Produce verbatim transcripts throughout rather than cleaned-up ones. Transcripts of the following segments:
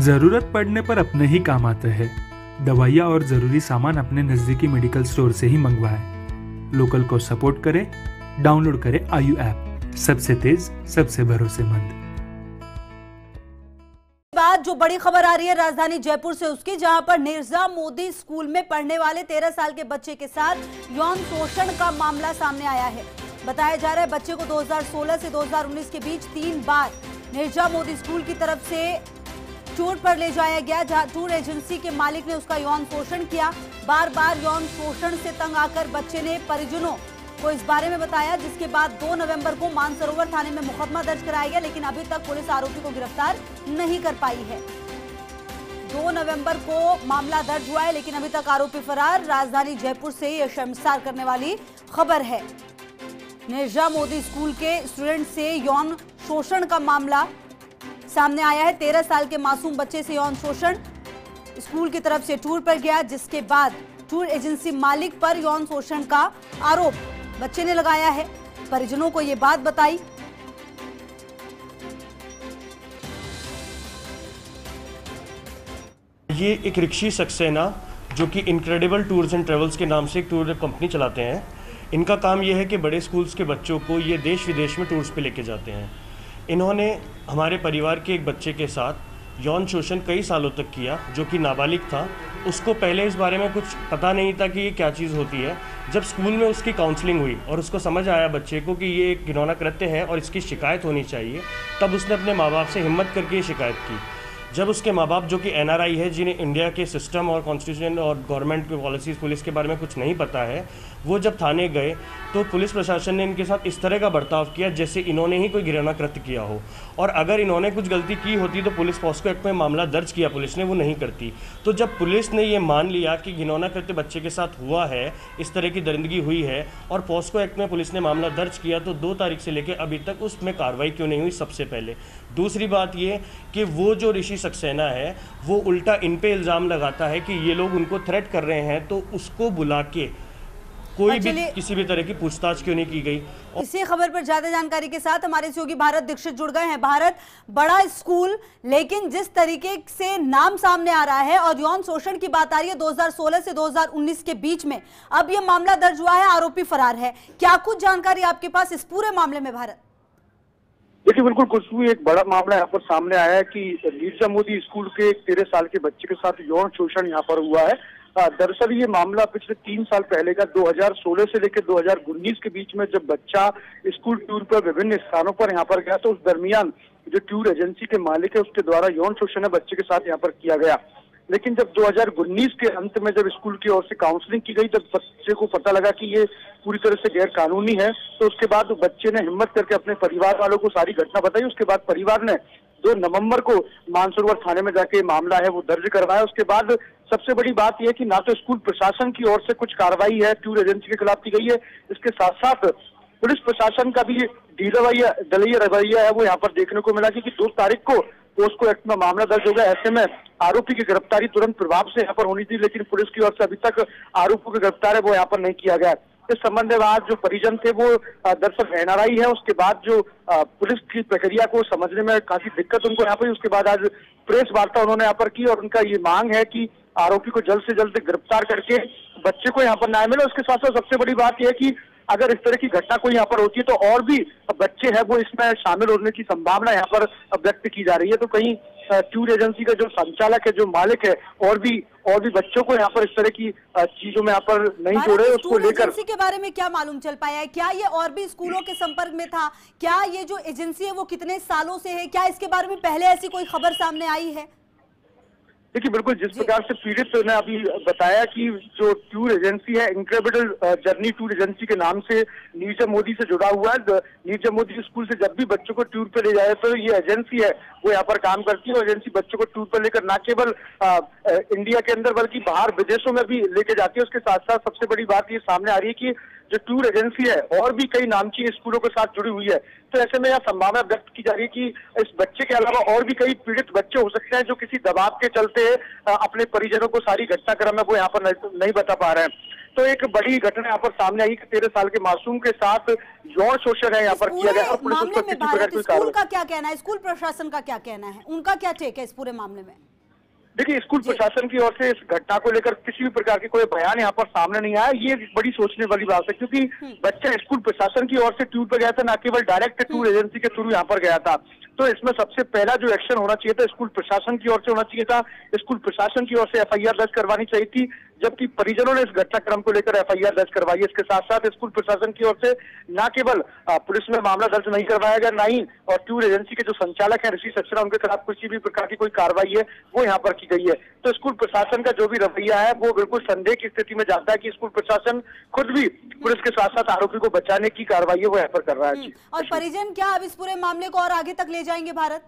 जरूरत पड़ने पर अपने ही काम आते हैं। दवाइयाँ और ज़रूरी सामान अपने नज़दीकी मेडिकल स्टोर से ही मंगवाएं। लोकल को सपोर्ट करें, डाउनलोड करें आयु ऐप, सबसे तेज, सबसे भरोसेमंद। बाद जो बड़ी खबर आ रही है राजधानी जयपुर से उसकी, जहां पर नीरजा मोदी स्कूल में पढ़ने वाले तेरह साल के बच्चे के साथ यौन शोषण का मामला सामने आया है। बताया जा रहा है बच्चे को दो हज़ार सोलह से दो हज़ार उन्नीस के बीच तीन बार नीरजा मोदी स्कूल की तरफ से टूर पर ले जाया गया, जहां टूर एजेंसी के मालिक ने उसका यौन शोषण किया। बार बार यौन शोषण से तंग आकर बच्चे ने परिजनों को इस बारे में बताया, जिसके बाद दो नवंबर को मानसरोवर थाने में मुकदमा दर्ज कराया गया, लेकिन अभी तक पुलिस आरोपी को गिरफ्तार नहीं कर पाई है। दो नवंबर को मामला दर्ज हुआ है, लेकिन अभी तक आरोपी फरार। राजधानी जयपुर से यह शर्मसार करने वाली खबर है। नीरजा मोदी स्कूल के स्टूडेंट से यौन शोषण का मामला सामने आया है। तेरह साल के मासूम बच्चे से यौन शोषण स्कूल की तरफ से टूर पर गया, जिसके बाद टूर एजेंसी मालिक पर यौन शोषण का आरोप बच्चे ने लगाया है। परिजनों को ये बात बताई। ये एक ऋषि सक्सेना, जो कि इंक्रेडिबल टूर्स एंड ट्रेवल्स के नाम से एक टूर कंपनी चलाते हैं, इनका काम यह है कि बड़े स्कूल्स के बच्चों को ये देश विदेश में टूर्स पे लेके जाते हैं। इन्होंने हमारे परिवार के एक बच्चे के साथ यौन शोषण कई सालों तक किया, जो कि नाबालिग था। उसको पहले इस बारे में कुछ पता नहीं था कि ये क्या चीज़ होती है। जब स्कूल में उसकी काउंसलिंग हुई और उसको समझ आया बच्चे को कि ये एक घिनौना कृत्य है और इसकी शिकायत होनी चाहिए, तब उसने अपने माँ बाप से हिम्मत करके ये शिकायत की। जब उसके माँ बाप, जो कि एन आर आई है, जिन्हें इंडिया के सिस्टम और कॉन्स्टिट्यूशन और गवर्नमेंट की पॉलिसीज़, पुलिस के बारे में कुछ नहीं पता है, वो जब थाने गए तो पुलिस प्रशासन ने इनके साथ इस तरह का बर्ताव किया जैसे इन्होंने ही कोई घिनौना कृत्य किया हो। और अगर इन्होंने कुछ गलती की होती तो पुलिस पॉस्को एक्ट में मामला दर्ज किया पुलिस ने, वो नहीं करती। तो जब पुलिस ने ये मान लिया कि घिनौना कृत्य बच्चे के साथ हुआ है, इस तरह की दरिंदगी हुई है, और पॉस्को एक्ट में पुलिस ने मामला दर्ज किया, तो दो तारीख से लेकर अभी तक उसमें कार्रवाई क्यों नहीं हुई, सबसे पहले। दूसरी बात ये कि वो जो ऋषि सक्सेना है, वो उल्टा इन पे इल्ज़ाम लगाता है कि ये लोग उनको थ्रेट कर रहे हैं, तो उसको बुला के कोई भी किसी भी तरह की पूछताछ क्यों नहीं की गई। और इसी खबर पर ज्यादा जानकारी के साथ हमारे सहयोगी भारत दीक्षित जुड़ गए हैं। भारत, बड़ा स्कूल, लेकिन जिस तरीके से नाम सामने आ रहा है और यौन शोषण की बात आ रही है दो हज़ार सोलह से दो हज़ार उन्नीस के बीच में, अब यह मामला दर्ज हुआ है, आरोपी फरार है। क्या कुछ जानकारी आपके पास इस पूरे मामले में भारत? देखिए, बिल्कुल कुछ भी एक बड़ा मामला यहाँ पर सामने आया है कि नीरजा मोदी स्कूल के एक तेरह साल के बच्चे के साथ यौन शोषण यहाँ पर हुआ है। दरअसल ये मामला पिछले तीन साल पहले का दो हज़ार सोलह से लेकर दो हज़ार उन्नीस के बीच में जब बच्चा स्कूल टूर पर विभिन्न स्थानों पर यहाँ पर गया, तो उस दरमियान जो टूर एजेंसी के मालिक है उसके द्वारा यौन शोषण बच्चे के साथ यहाँ पर किया गया। लेकिन जब दो हज़ार उन्नीस के अंत में जब स्कूल की ओर से काउंसलिंग की गई, जब बच्चे को पता लगा कि ये पूरी तरह से गैर कानूनी है, तो उसके बाद बच्चे ने हिम्मत करके अपने परिवार वालों को सारी घटना बताई। उसके बाद परिवार ने दो नवंबर को मानसरोवर थाने में जाके मामला है वो दर्ज करवाया। उसके बाद सबसे बड़ी बात यह कि ना तो स्कूल प्रशासन की ओर से कुछ कार्रवाई है टूर एजेंसी के खिलाफ की गई है, इसके साथ साथ पुलिस प्रशासन का भी ढीला दलीय रवैया है वो यहाँ पर देखने को मिला कि दो तारीख को पॉस्को एक्ट में मामला दर्ज होगा। ऐसे में आरोपी की गिरफ्तारी तुरंत प्रभाव से यहाँ पर होनी थी, लेकिन पुलिस की ओर से अभी तक आरोपियों की गिरफ्तार है वो यहाँ पर नहीं किया गया। इस संबंध में आज जो परिजन थे वो दरअसल एन आर आई है, उसके बाद जो पुलिस की प्रक्रिया को समझने में काफी दिक्कत उनको यहाँ पर, उसके बाद आज प्रेस वार्ता उन्होंने यहाँ पर की और उनका ये मांग है कि आरोपी को जल्द से जल्द गिरफ्तार करके बच्चे को यहाँ पर न्याय मिले। उसके साथ साथ सबसे बड़ी बात यह है कि अगर इस तरह की घटना कोई यहाँ पर होती है तो और भी बच्चे हैं वो इसमें शामिल होने की संभावना यहाँ पर व्यक्त की जा रही है। तो कहीं टूर एजेंसी का जो संचालक है, जो मालिक है, और भी और भी बच्चों को यहाँ पर इस तरह की चीजों में यहाँ पर नहीं छोड़े। उसको लेकर एजेंसी के बारे में क्या मालूम चल पाया है? क्या ये और भी स्कूलों के संपर्क में था? क्या ये जो एजेंसी है वो कितने सालों से है? क्या इसके बारे में पहले ऐसी कोई खबर सामने आई है? देखिए, बिल्कुल जिस प्रकार से पीड़ित ने अभी बताया कि जो टूर एजेंसी है, इंक्रेडिबल जर्नी टूर एजेंसी के नाम से नीरजा मोदी से जुड़ा हुआ है। नीरजा मोदी स्कूल से जब भी बच्चों को टूर पर ले जाए तो ये एजेंसी है वो यहाँ पर काम करती है। एजेंसी बच्चों को टूर पर लेकर न केवल इंडिया के अंदर बल्कि बाहर विदेशों में भी लेके जाती है। उसके साथ साथ सबसे बड़ी बात ये सामने आ रही है कि जो टूर एजेंसी है और भी कई नामचीन स्कूलों के साथ जुड़ी हुई है, तो ऐसे में यह संभावना व्यक्त की जा रही है कि इस बच्चे के अलावा और भी कई पीड़ित बच्चे हो सकते हैं जो किसी दबाव के चलते अपने परिजनों को सारी घटनाक्रम है वो यहाँ पर नहीं बता पा रहे हैं। तो एक बड़ी घटना यहाँ पर सामने आई कि तेरह साल के मासूम के साथ यौन शोषण है यहाँ पर किया गया। पुलिस उस पर किसी प्रकार की कार्रवाई, उनका क्या कहना है, स्कूल प्रशासन का क्या कहना है, उनका क्या टेक है इस पूरे मामले में? देखिए, स्कूल प्रशासन की ओर से इस घटना को लेकर किसी भी प्रकार के कोई बयान यहाँ पर सामने नहीं आया। ये बड़ी सोचने वाली बात है, क्योंकि बच्चा स्कूल प्रशासन की ओर से टूर पर गया था, ना केवल डायरेक्ट टूर एजेंसी के थ्रू यहाँ पर गया था। तो इसमें सबसे पहला जो एक्शन होना चाहिए था स्कूल प्रशासन की ओर से होना चाहिए था। स्कूल प्रशासन की ओर से एफ आई आर दर्ज करवानी चाहिए थी, जबकि परिजनों ने इस घटनाक्रम को लेकर एफ आई आर दर्ज करवाई। इसके साथ साथ स्कूल प्रशासन की ओर से न केवल पुलिस में मामला दर्ज नहीं करवाया गया, ना ही और टूर एजेंसी के जो संचालक हैं ऋषि सक्सेना, उनके खिलाफ किसी भी प्रकार की कोई कार्रवाई है वो यहाँ पर की गई है। तो स्कूल प्रशासन का जो भी रवैया है वो बिल्कुल संदेह की स्थिति में जाता है कि स्कूल प्रशासन खुद भी पुलिस के साथ साथ आरोपी को बचाने की कार्रवाई है वो यहाँ पर कर रहा है। और परिजन क्या अब इस पूरे मामले को और आगे तक ले जाएंगे भारत?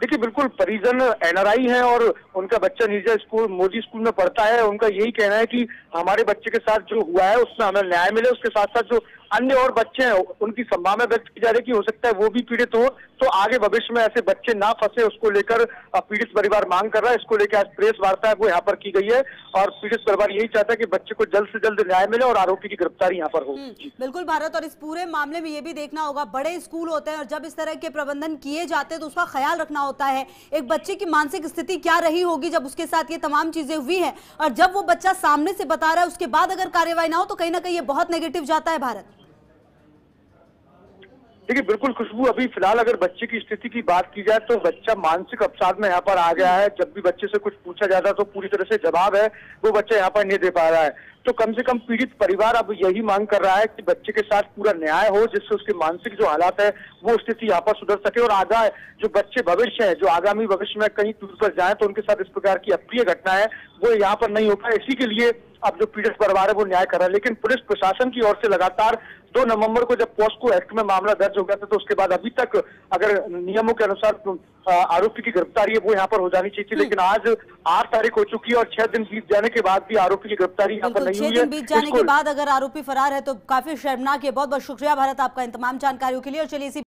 देखिए, बिल्कुल परिजन एन आर आई हैं और उनका बच्चा नीरजा स्कूल मोदी स्कूल में पढ़ता है। उनका यही कहना है कि हमारे बच्चे के साथ जो हुआ है उसमें हमें न्याय मिले। उसके साथ साथ जो अन्य और बच्चे हैं उनकी संभावना व्यक्त की जा रही है कि हो सकता है वो भी पीड़ित हो, तो आगे भविष्य में ऐसे बच्चे ना फंसे उसको लेकर पीड़ित परिवार मांग कर रहा है। इसको लेकर आज प्रेस वार्ता है वो यहाँ पर की गई है और पीड़ित परिवार यही चाहता है कि बच्चे को जल्द से जल्द न्याय मिले और आरोपी की गिरफ्तारी यहाँ पर हो। बिल्कुल भारत, और इस पूरे मामले में ये भी देखना होगा, बड़े स्कूल होते हैं और जब इस तरह के प्रबंधन किए जाते हैं तो उसका ख्याल रखना होता है। एक बच्चे की मानसिक स्थिति क्या रही होगी जब उसके साथ ये तमाम चीजें हुई है, और जब वो बच्चा सामने से बता रहा है उसके बाद अगर कार्रवाई ना हो तो कहीं ना कहीं ये बहुत नेगेटिव जाता है भारत। देखिए, बिल्कुल खुशबू, अभी फिलहाल अगर बच्चे की स्थिति की बात की जाए तो बच्चा मानसिक अवसाद में यहाँ पर आ गया है। जब भी बच्चे से कुछ पूछा जाता है तो पूरी तरह से जवाब है वो बच्चा यहाँ पर नहीं दे पा रहा है। तो कम से कम पीड़ित परिवार अब यही मांग कर रहा है कि बच्चे के साथ पूरा न्याय हो, जिससे उसके मानसिक जो हालात है वो स्थिति यहाँ पर सुधर सके और आगा जो बच्चे भविष्य है, जो आगामी भविष्य में कहीं टूर पर जाए तो उनके साथ इस प्रकार की अप्रिय घटना है वो यहाँ पर नहीं हो पाए। इसी के लिए अब जो पीड़ित परिवार है वो न्याय कर रहा है। लेकिन पुलिस प्रशासन की ओर से लगातार दो नवंबर को जब पॉस्को एक्ट में मामला दर्ज हो गया था तो उसके बाद अभी तक अगर नियमों के अनुसार आरोपी की गिरफ्तारी है वो यहाँ पर हो जानी चाहिए थी, लेकिन आज आठ तारीख हो चुकी है और छह दिन बीत जाने के बाद भी आरोपी की गिरफ्तारी यहाँ पर नहीं हुई है। छह दिन बीत जाने के बाद अगर आरोपी फरार है तो काफी शर्मनाक है। बहुत बहुत शुक्रिया भारत आपका इन तमाम जानकारियों के लिए। और चलिए